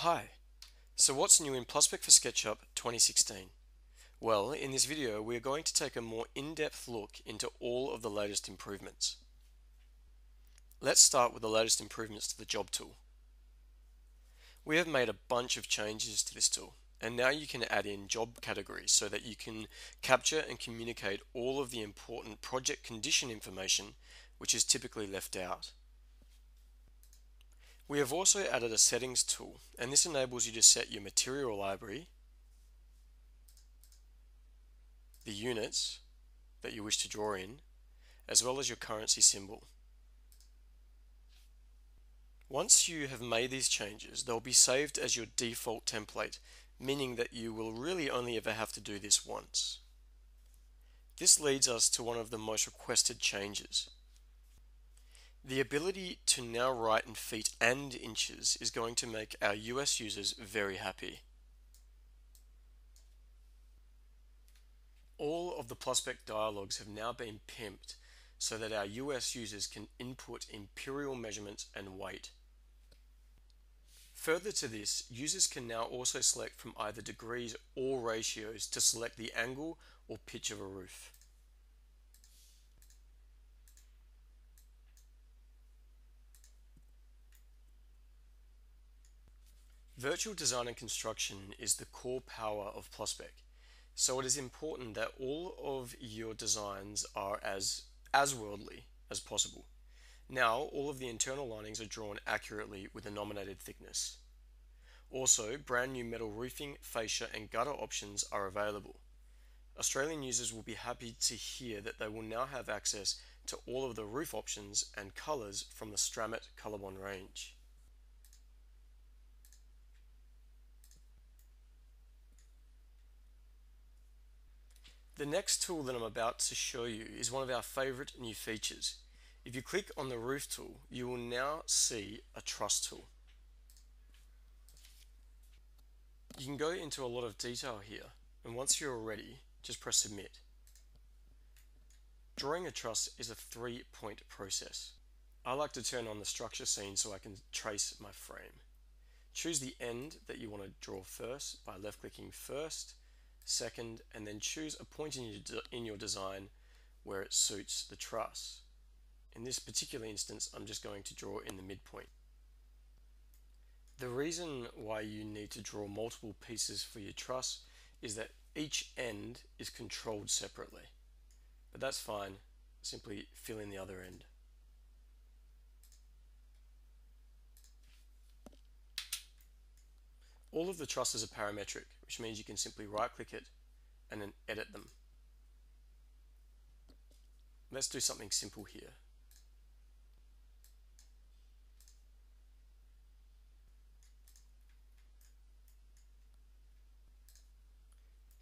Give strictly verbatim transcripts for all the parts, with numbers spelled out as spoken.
Hi, so what's new in PlusSpec for SketchUp twenty sixteen? Well, in this video we are going to take a more in-depth look into all of the latest improvements. Let's start with the latest improvements to the job tool. We have made a bunch of changes to this tool, and now you can add in job categories so that you can capture and communicate all of the important project condition information which is typically left out. We have also added a settings tool, and this enables you to set your material library, the units that you wish to draw in, as well as your currency symbol. Once you have made these changes, they'll be saved as your default template, meaning that you will really only ever have to do this once. This leads us to one of the most requested changes. The ability to now write in feet and inches is going to make our U S users very happy. All of the PlusSpec dialogues have now been pimped so that our U S users can input imperial measurements and weight. Further to this, users can now also select from either degrees or ratios to select the angle or pitch of a roof. Virtual design and construction is the core power of PlusSpec, so it is important that all of your designs are as, as worldly as possible. Now all of the internal linings are drawn accurately with a nominated thickness. Also, brand new metal roofing, fascia and gutter options are available. Australian users will be happy to hear that they will now have access to all of the roof options and colours from the Stramit Colourbond range. The next tool that I'm about to show you is one of our favourite new features. If you click on the roof tool, you will now see a truss tool. You can go into a lot of detail here, and once you're ready, just press submit. Drawing a truss is a three-point process. I like to turn on the structure scene so I can trace my frame. Choose the end that you want to draw first by left-clicking first, second, and then choose a point in your, in your design where it suits the truss. In this particular instance, I'm just going to draw in the midpoint. The reason why you need to draw multiple pieces for your truss is that each end is controlled separately. But that's fine, simply fill in the other end. All of the trusses are parametric, which means you can simply right-click it and then edit them. Let's do something simple here.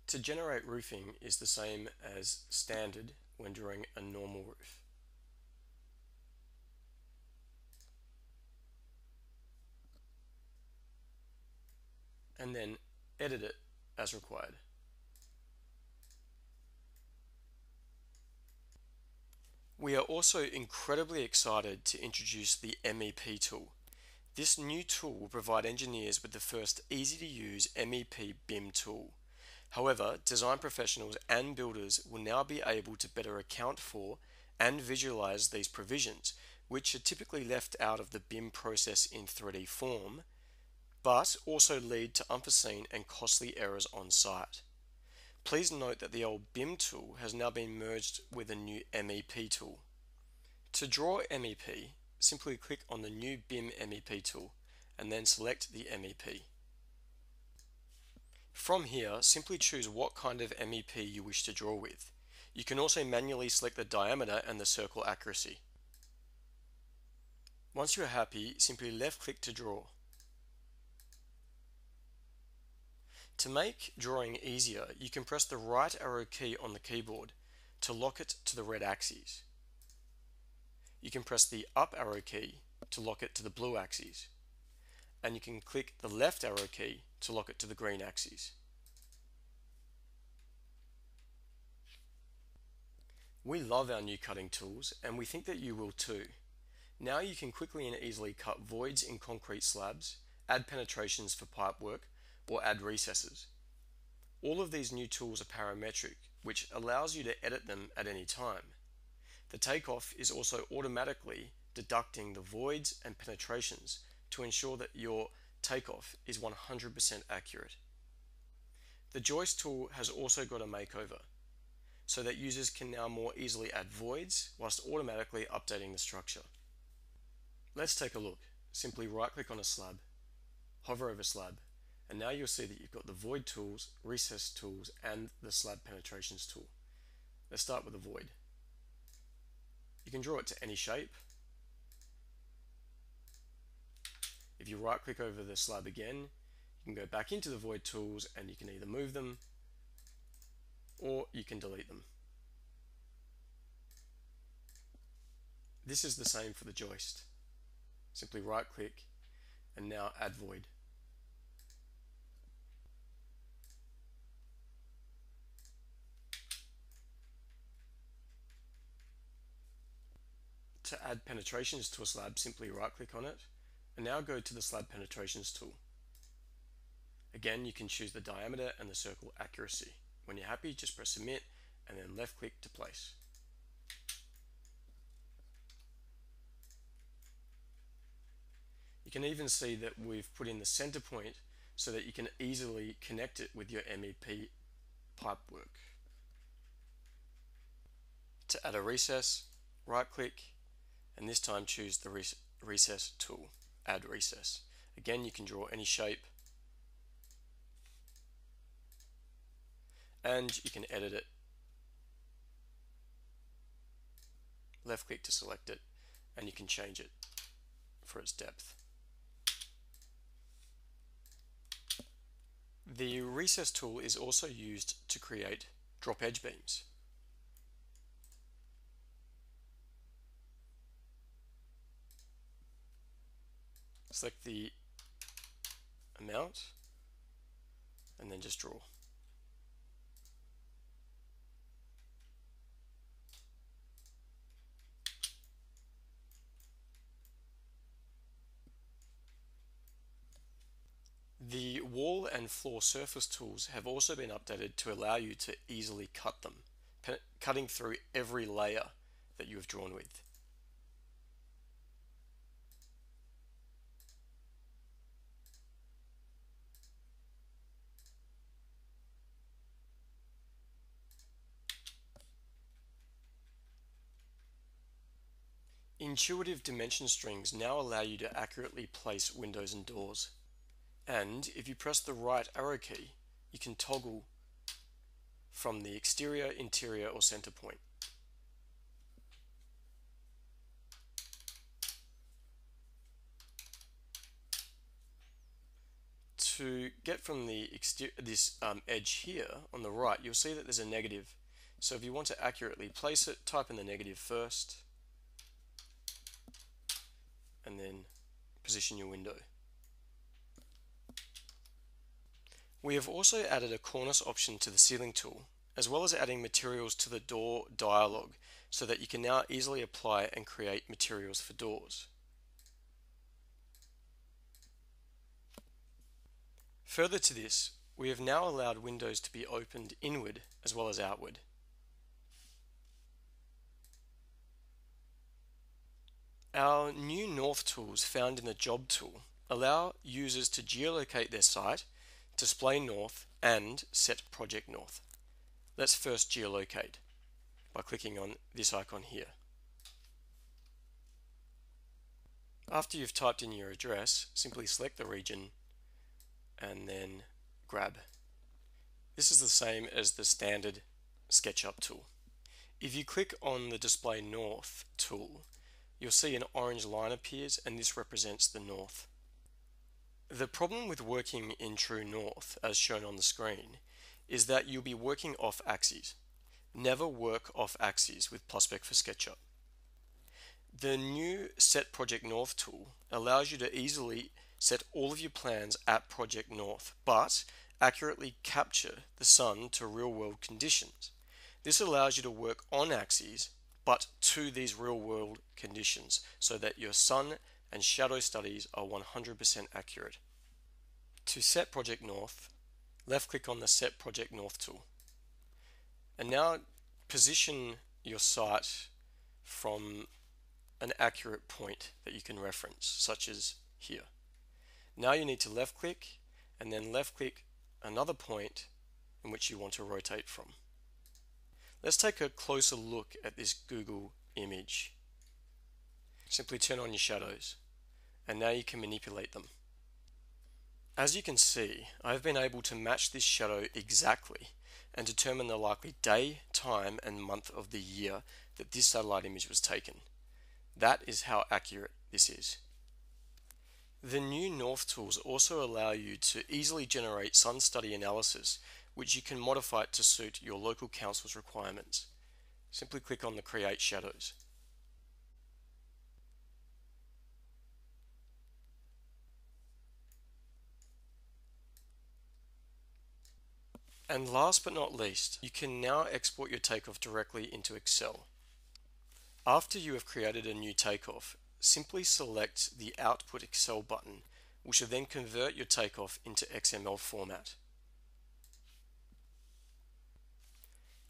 To generate roofing is the same as standard when drawing a normal roof. And then edit it as required. We are also incredibly excited to introduce the M E P tool. This new tool will provide engineers with the first easy-to-use M E P B I M tool. However, design professionals and builders will now be able to better account for and visualize these provisions, which are typically left out of the B I M process in three D form, but also lead to unforeseen and costly errors on site. Please note that the old B I M tool has now been merged with a new M E P tool. To draw M E P, simply click on the new B I M M E P tool and then select the M E P. From here, simply choose what kind of M E P you wish to draw with. You can also manually select the diameter and the circle accuracy. Once you are happy, simply left-click to draw. To make drawing easier, you can press the right arrow key on the keyboard to lock it to the red axis. You can press the up arrow key to lock it to the blue axis. And you can click the left arrow key to lock it to the green axis. We love our new cutting tools, and we think that you will too. Now you can quickly and easily cut voids in concrete slabs add penetrations for pipework, or add recesses. All of these new tools are parametric, which allows you to edit them at any time. The takeoff is also automatically deducting the voids and penetrations to ensure that your takeoff is one hundred percent accurate. The joist tool has also got a makeover, so that users can now more easily add voids whilst automatically updating the structure. Let's take a look. Simply right-click on a slab, hover over slab, and now you'll see that you've got the void tools, recess tools, and the slab penetrations tool. Let's start with a void. You can draw it to any shape. If you right-click over the slab again, you can go back into the void tools and you can either move them or you can delete them. This is the same for the joist. Simply right click and now add void. To add penetrations to a slab, simply right click on it and now go to the slab penetrations tool. Again, you can choose the diameter and the circle accuracy. When you're happy, just press submit and then left click to place. You can even see that we've put in the center point so that you can easily connect it with your M E P pipework. To add a recess, right click and this time choose the rec recess tool, add recess. Again, you can draw any shape and you can edit it. Left click to select it and you can change it for its depth. The recess tool is also used to create drop edge beams. Select the amount and then just draw. The wall and floor surface tools have also been updated to allow you to easily cut them, cutting through every layer that you have drawn with. Intuitive dimension strings now allow you to accurately place windows and doors. And if you press the right arrow key, you can toggle from the exterior, interior, or center point. To get from the exterior, this um, edge here on the right, you'll see that there's a negative. So if you want to accurately place it, type in the negative first, and then position your window. We have also added a cornice option to the ceiling tool, as well as adding materials to the door dialog, so that you can now easily apply and create materials for doors. Further to this, we have now allowed windows to be opened inward as well as outward. Our new North tools found in the Job tool allow users to geolocate their site, display north, and set project north. Let's first geolocate by clicking on this icon here. After you've typed in your address, simply select the region and then grab. This is the same as the standard SketchUp tool. If you click on the display north tool, you'll see an orange line appears, and this represents the north. The problem with working in true north, as shown on the screen, is that you'll be working off axes. Never work off axes with PlusSpec for SketchUp. The new Set Project North tool allows you to easily set all of your plans at Project North, but accurately capture the sun to real-world conditions. This allows you to work on axes, but to these real-world conditions, so that your sun and shadow studies are one hundred percent accurate. to Set Project North, left click on the Set Project North tool. And now position your site from an accurate point that you can reference, such as here. Now you need to left click and then left click another point in which you want to rotate from. Let's take a closer look at this Google image. Simply turn on your shadows, and now you can manipulate them. As you can see, I've been able to match this shadow exactly and determine the likely day, time, and month of the year that this satellite image was taken. That is how accurate this is. The new North tools also allow you to easily generate sun study analysis, which you can modify it to suit your local council's requirements. Simply click on the Create Shadows. And last but not least, you can now export your takeoff directly into Excel. After you have created a new takeoff, simply select the Output Excel button, which will then convert your takeoff into X M L format.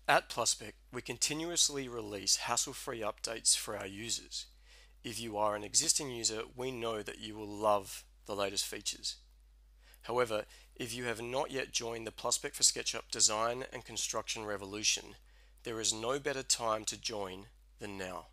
At PlusSpec, we continuously release hassle-free updates for our users. If you are an existing user, we know that you will love the latest features. However, if you have not yet joined the PlusSpec for SketchUp design and construction revolution, there is no better time to join than now.